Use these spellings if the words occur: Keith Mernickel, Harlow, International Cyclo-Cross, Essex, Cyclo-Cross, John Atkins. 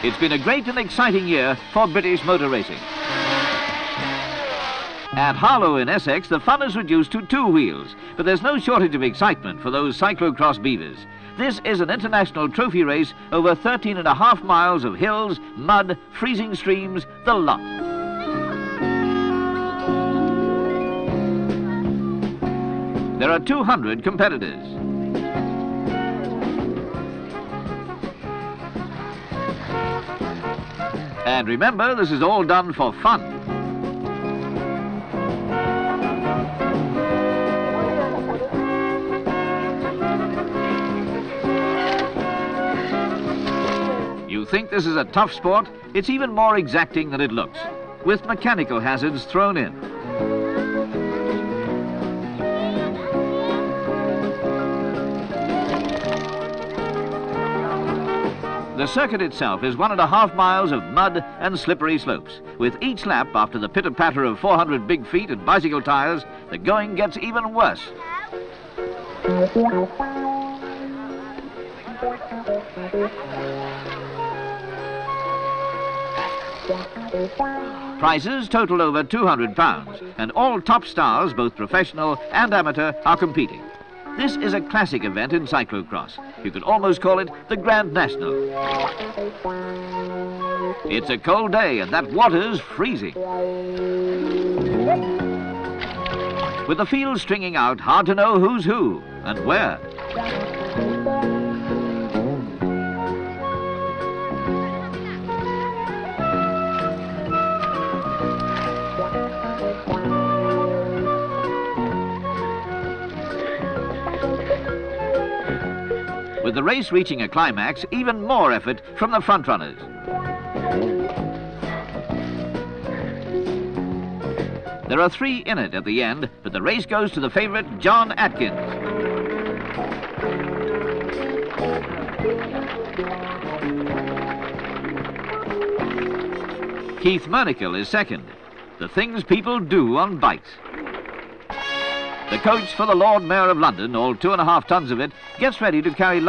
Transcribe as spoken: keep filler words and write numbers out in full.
It's been a great and exciting year for British motor racing. At Harlow in Essex, the fun is reduced to two wheels, but there's no shortage of excitement for those Cyclo-Cross beavers. This is an international trophy race over thirteen and a half miles of hills, mud, freezing streams, the lot. There are two hundred competitors. And remember, this is all done for fun. You think this is a tough sport? It's even more exacting than it looks, with mechanical hazards thrown in. The circuit itself is one and a half miles of mud and slippery slopes. With each lap, after the pitter-patter of four hundred big feet and bicycle tires, the going gets even worse. Prizes total over two hundred pounds, and all top stars, both professional and amateur, are competing. This is a classic event in cyclocross. You could almost call it the Grand National. It's a cold day and that water's freezing. With the field stringing out, hard to know who's who and where. With the race reaching a climax, even more effort from the front runners. There are three in it at the end, but the race goes to the favourite, John Atkins. Keith Mernickel is second. The things people do on bikes. The coach for the Lord Mayor of London, all two and a half tons of it, gets ready to carry